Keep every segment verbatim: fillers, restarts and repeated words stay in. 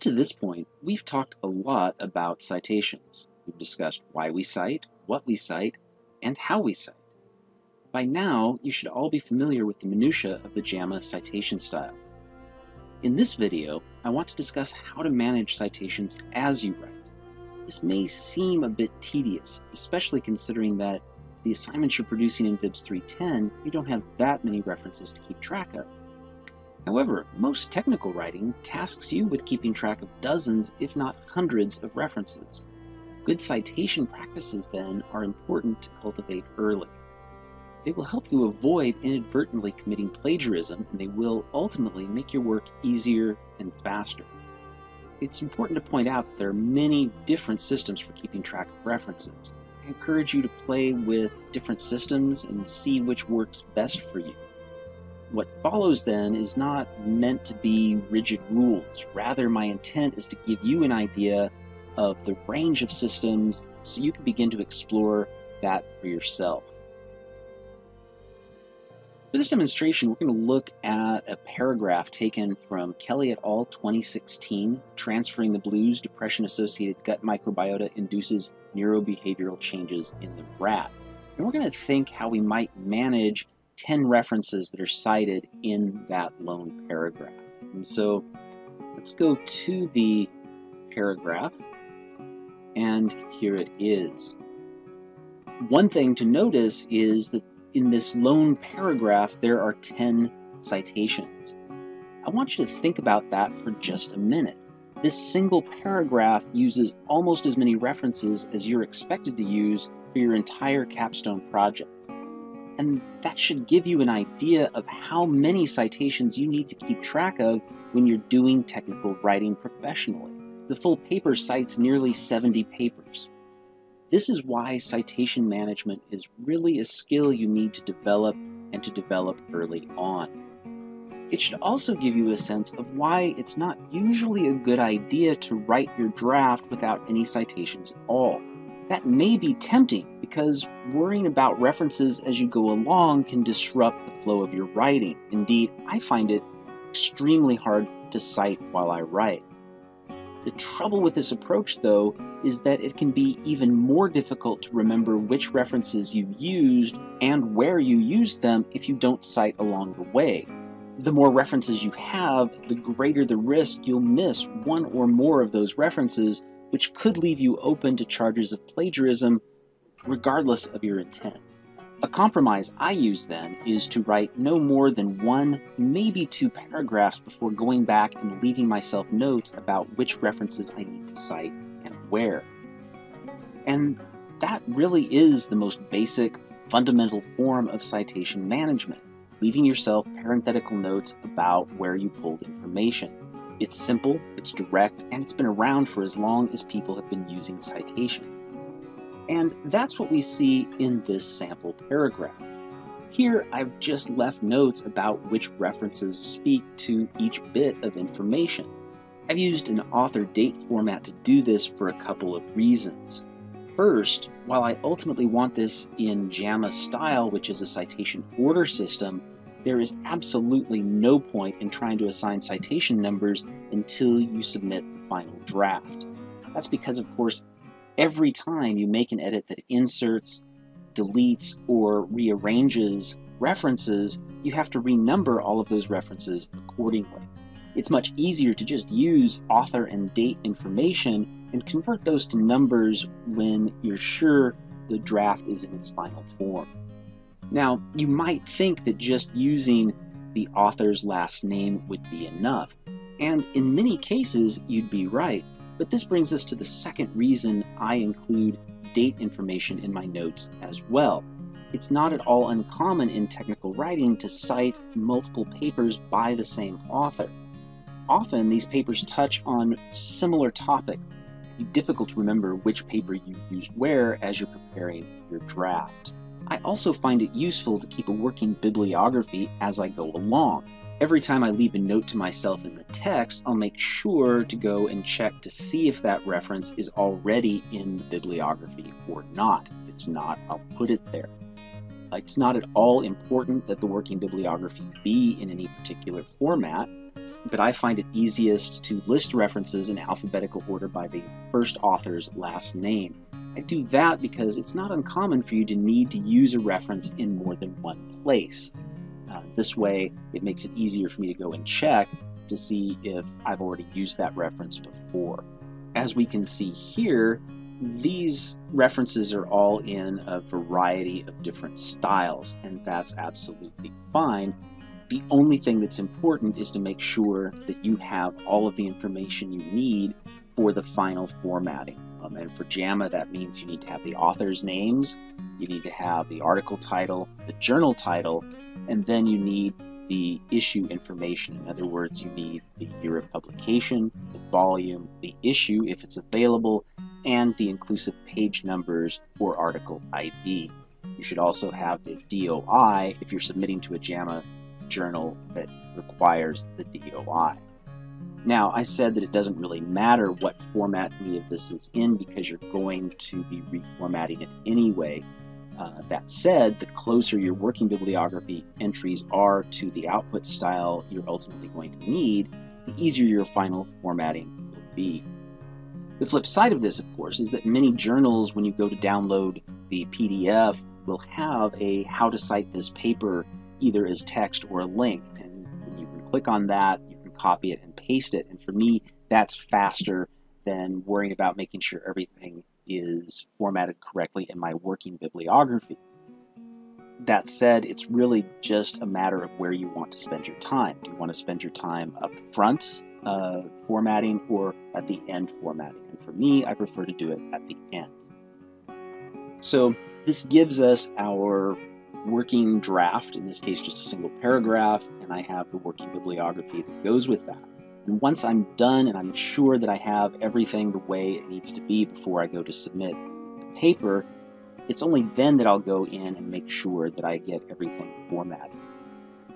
Up to this point, we've talked a lot about citations. We've discussed why we cite, what we cite, and how we cite. By now, you should all be familiar with the minutiae of the JAMA citation style. In this video, I want to discuss how to manage citations as you write. This may seem a bit tedious, especially considering that the assignments you're producing in VIBS three ten, you don't have that many references to keep track of. However, most technical writing tasks you with keeping track of dozens, if not hundreds, of references. Good citation practices, then, are important to cultivate early. They will help you avoid inadvertently committing plagiarism, and they will ultimately make your work easier and faster. It's important to point out that there are many different systems for keeping track of references. I encourage you to play with different systems and see which works best for you. What follows then is not meant to be rigid rules. Rather, my intent is to give you an idea of the range of systems so you can begin to explore that for yourself. For this demonstration, we're going to look at a paragraph taken from Kelly et al. twenty sixteen, Transferring the Blues, Depression-Associated Gut Microbiota Induces Neurobehavioral Changes in the Rat. And we're going to think how we might manage ten references that are cited in that lone paragraph. And so let's go to the paragraph, and here it is. One thing to notice is that in this lone paragraph, there are ten citations. I want you to think about that for just a minute. This single paragraph uses almost as many references as you're expected to use for your entire capstone project. And that should give you an idea of how many citations you need to keep track of when you're doing technical writing professionally. The full paper cites nearly seventy papers. This is why citation management is really a skill you need to develop and to develop early on. It should also give you a sense of why it's not usually a good idea to write your draft without any citations at all. That may be tempting because worrying about references as you go along can disrupt the flow of your writing. Indeed, I find it extremely hard to cite while I write. The trouble with this approach, though, is that it can be even more difficult to remember which references you used and where you used them if you don't cite along the way. The more references you have, the greater the risk you'll miss one or more of those references, which could leave you open to charges of plagiarism regardless of your intent. A compromise I use, then, is to write no more than one, maybe two paragraphs before going back and leaving myself notes about which references I need to cite and where. And that really is the most basic, fundamental form of citation management, leaving yourself parenthetical notes about where you pulled information. It's simple, it's direct, and it's been around for as long as people have been using citations. And that's what we see in this sample paragraph. Here, I've just left notes about which references speak to each bit of information. I've used an author date format to do this for a couple of reasons. First, while I ultimately want this in JAMA style, which is a citation order system, there is absolutely no point in trying to assign citation numbers until you submit the final draft. That's because, of course, every time you make an edit that inserts, deletes, or rearranges references, you have to renumber all of those references accordingly. It's much easier to just use author and date information and convert those to numbers when you're sure the draft is in its final form. Now, you might think that just using the author's last name would be enough, and in many cases, you'd be right. But this brings us to the second reason I include date information in my notes as well. It's not at all uncommon in technical writing to cite multiple papers by the same author. Often these papers touch on similar topic. It's difficult to remember which paper you used where as you're preparing your draft. I also find it useful to keep a working bibliography as I go along. Every time I leave a note to myself in the text, I'll make sure to go and check to see if that reference is already in the bibliography or not. If it's not, I'll put it there. It's not at all important that the working bibliography be in any particular format. but I find it easiest to list references in alphabetical order by the first author's last name. I do that because it's not uncommon for you to need to use a reference in more than one place. Uh, this way, it makes it easier for me to go and check to see if I've already used that reference before. As we can see here, these references are all in a variety of different styles, and that's absolutely fine. The only thing that's important is to make sure that you have all of the information you need for the final formatting. Um, and for JAMA, that means you need to have the author's names, you need to have the article title, the journal title, and then you need the issue information. In other words, you need the year of publication, the volume, the issue if it's available, and the inclusive page numbers or article I D. You should also have the D O I if you're submitting to a JAMA journal that requires the D O I. Now, I said that it doesn't really matter what format any of this is in because you're going to be reformatting it anyway. Uh, that said, the closer your working bibliography entries are to the output style you're ultimately going to need, the easier your final formatting will be. The flip side of this, of course, is that many journals, when you go to download the P D F, will have a how to cite this paper either as text or a link, and you can click on that, you can copy it and paste it, and for me, that's faster than worrying about making sure everything is formatted correctly in my working bibliography. That said, it's really just a matter of where you want to spend your time. Do you want to spend your time up front uh, formatting or at the end formatting? And for me, I prefer to do it at the end. So this gives us our working draft, in this case just a single paragraph, and I have the working bibliography that goes with that. And once I'm done and I'm sure that I have everything the way it needs to be before I go to submit the paper, it's only then that I'll go in and make sure that I get everything formatted.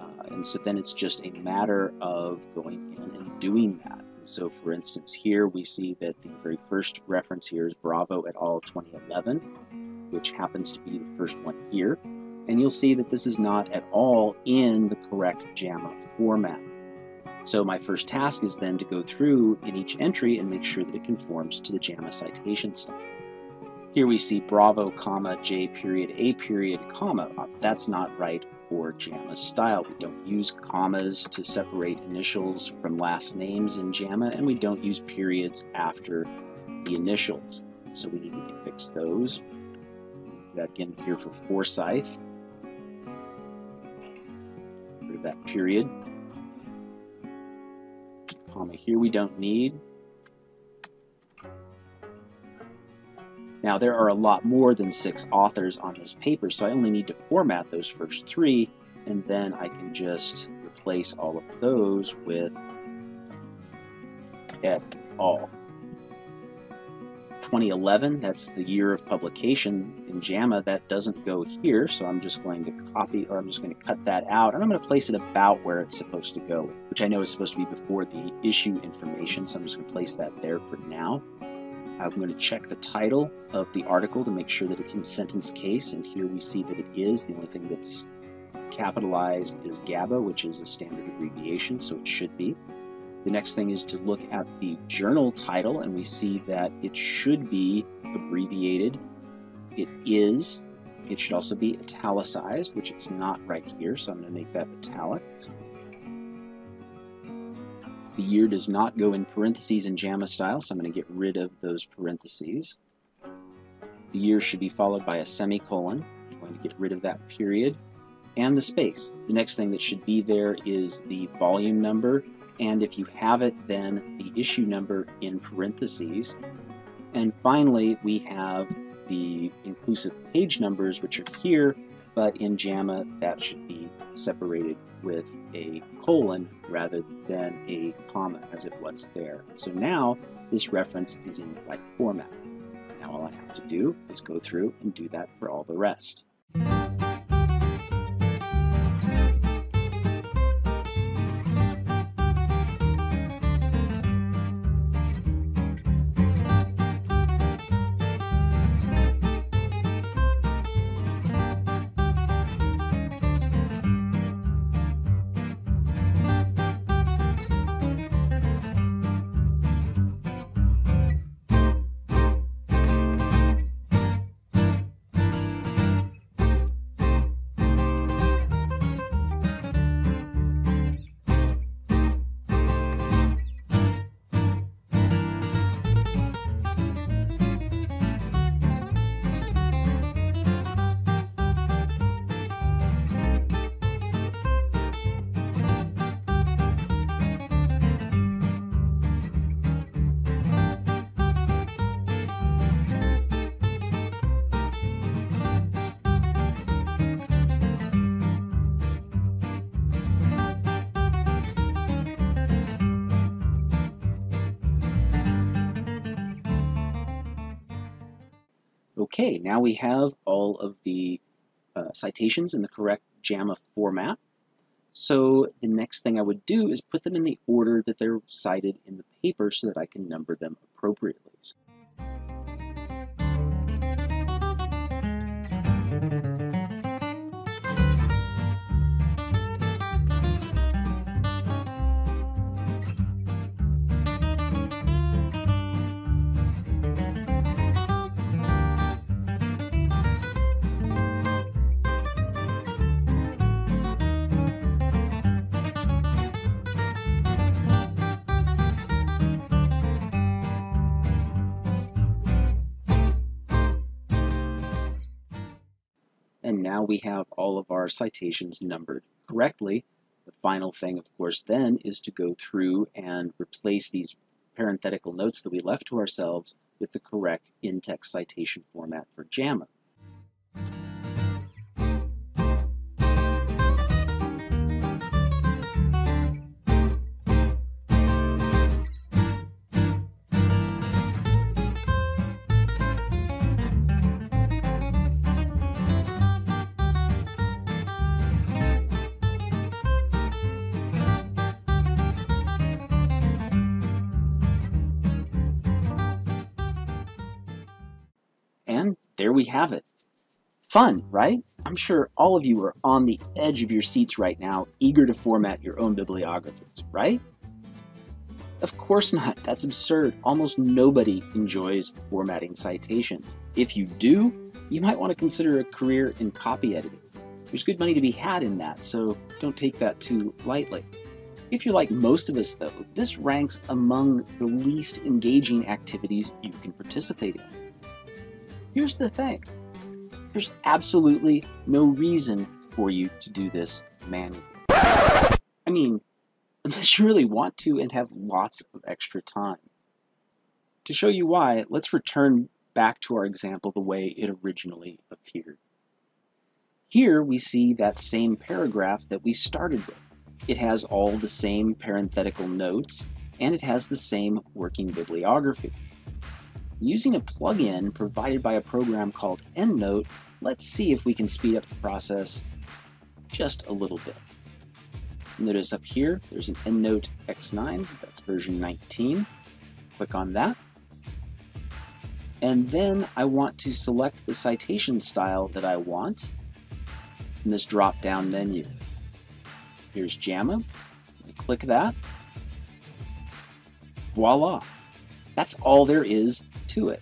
Uh, and so then it's just a matter of going in and doing that. And so for instance here we see that the very first reference here is Bravo et al. twenty eleven, which happens to be the first one here. And you'll see that this is not at all in the correct JAMA format. So my first task is then to go through in each entry and make sure that it conforms to the JAMA citation style. Here we see Bravo, comma, J period, A period, comma. That's not right for JAMA style. We don't use commas to separate initials from last names in JAMA, and we don't use periods after the initials. So we need to fix those. That again here for Forsyth. That period. Comma here we don't need. Now there are a lot more than six authors on this paper, so I only need to format those first three, and then I can just replace all of those with et al. twenty eleven, that's the year of publication in JAMA. That doesn't go here, so I'm just going to copy, or I'm just going to cut that out, and I'm going to place it about where it's supposed to go, which I know is supposed to be before the issue information, so I'm just going to place that there for now. I'm going to check the title of the article to make sure that it's in sentence case, and here we see that it is. The only thing that's capitalized is GABA, which is a standard abbreviation, so it should be. The next thing is to look at the journal title, and we see that it should be abbreviated. It is. It should also be italicized, which it's not right here, so I'm going to make that italic. The year does not go in parentheses in JAMA style, so I'm going to get rid of those parentheses. The year should be followed by a semicolon. I'm going to get rid of that period and the space. The next thing that should be there is the volume number. And if you have it, then the issue number in parentheses. And finally, we have the inclusive page numbers, which are here, but in JAMA, that should be separated with a colon rather than a comma as it was there. So now this reference is in the right format. Now all I have to do is go through and do that for all the rest. Okay, now we have all of the uh, citations in the correct JAMA format. So the next thing I would do is put them in the order that they're cited in the paper so that I can number them appropriately. And now we have all of our citations numbered correctly. The final thing, of course, then is to go through and replace these parenthetical notes that we left to ourselves with the correct in-text citation format for JAMA. And there we have it. Fun, right? I'm sure all of you are on the edge of your seats right now, eager to format your own bibliographies, right? Of course not. That's absurd. Almost nobody enjoys formatting citations. If you do, you might want to consider a career in copy editing. There's good money to be had in that, so don't take that too lightly. If you're like most of us, though, this ranks among the least engaging activities you can participate in. Here's the thing, there's absolutely no reason for you to do this manually. I mean, unless you really want to and have lots of extra time. To show you why, let's return back to our example the way it originally appeared. Here we see that same paragraph that we started with. It has all the same parenthetical notes, and it has the same working bibliography. Using a plugin provided by a program called EndNote, let's see if we can speed up the process just a little bit. Notice up here, there's an EndNote X nine, that's version nineteen. Click on that. And then I want to select the citation style that I want in this drop-down menu. Here's JAMA. Click that. Voila! That's all there is to it.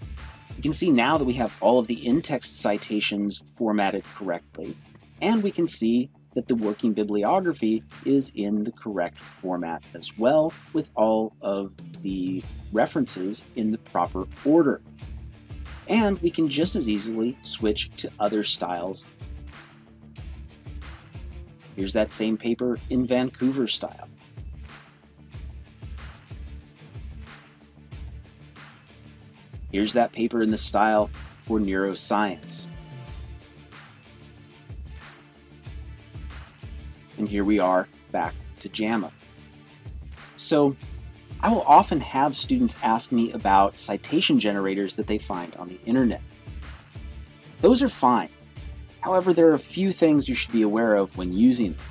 You can see now that we have all of the in-text citations formatted correctly, and we can see that the working bibliography is in the correct format as well, with all of the references in the proper order. And we can just as easily switch to other styles. Here's that same paper in Vancouver style. Here's that paper in the style for neuroscience. And here we are back to JAMA. So I will often have students ask me about citation generators that they find on the internet. Those are fine. However, there are a few things you should be aware of when using them.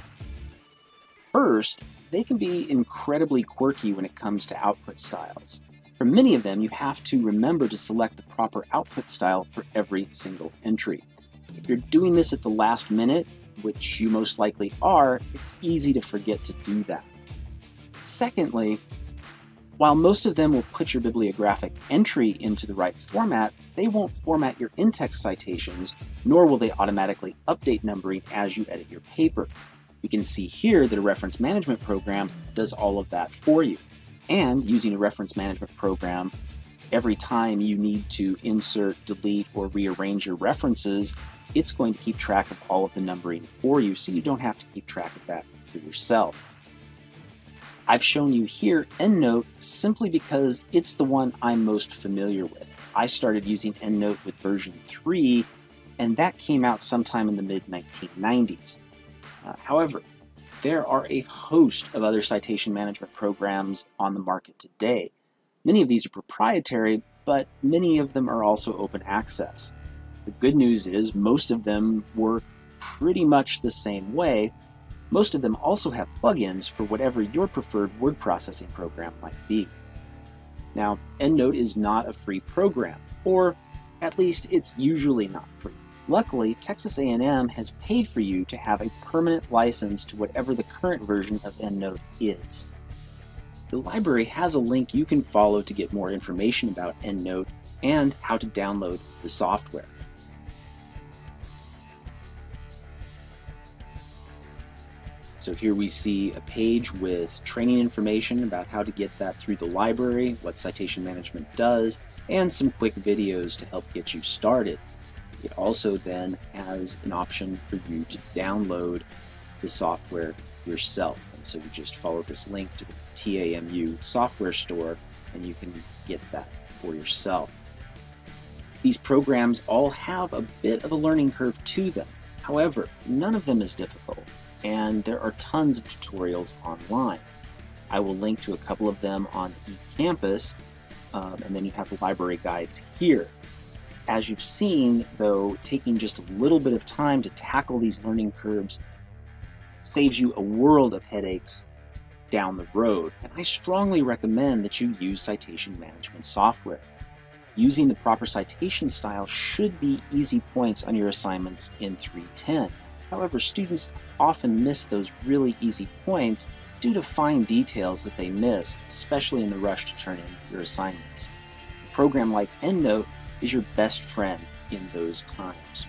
First, they can be incredibly quirky when it comes to output styles. For many of them, you have to remember to select the proper output style for every single entry. If you're doing this at the last minute, which you most likely are, it's easy to forget to do that. Secondly, while most of them will put your bibliographic entry into the right format, they won't format your in-text citations, nor will they automatically update numbering as you edit your paper. You can see here that a reference management program does all of that for you. And using a reference management program, every time you need to insert, delete, or rearrange your references, it's going to keep track of all of the numbering for you, so you don't have to keep track of that for yourself. I've shown you here EndNote simply because it's the one I'm most familiar with. I started using EndNote with version three, and that came out sometime in the mid nineteen nineties. Uh, however, there are a host of other citation management programs on the market today. Many of these are proprietary, but many of them are also open access. The good news is most of them work pretty much the same way. Most of them also have plugins for whatever your preferred word processing program might be. Now, EndNote is not a free program, or at least it's usually not free. Luckily, Texas A and M has paid for you to have a permanent license to whatever the current version of EndNote is. The library has a link you can follow to get more information about EndNote and how to download the software. So here we see a page with training information about how to get that through the library, what citation management does, and some quick videos to help get you started. It also then has an option for you to download the software yourself. And so you just follow this link to the T A M U software store and you can get that for yourself. These programs all have a bit of a learning curve to them. However, none of them is difficult, and there are tons of tutorials online. I will link to a couple of them on eCampus, um, and then you have the library guides here. As you've seen, though, taking just a little bit of time to tackle these learning curves saves you a world of headaches down the road, and I strongly recommend that you use citation management software. Using the proper citation style should be easy points on your assignments in three ten. However, students often miss those really easy points due to fine details that they miss, especially in the rush to turn in your assignments. A program like EndNote is your best friend in those times.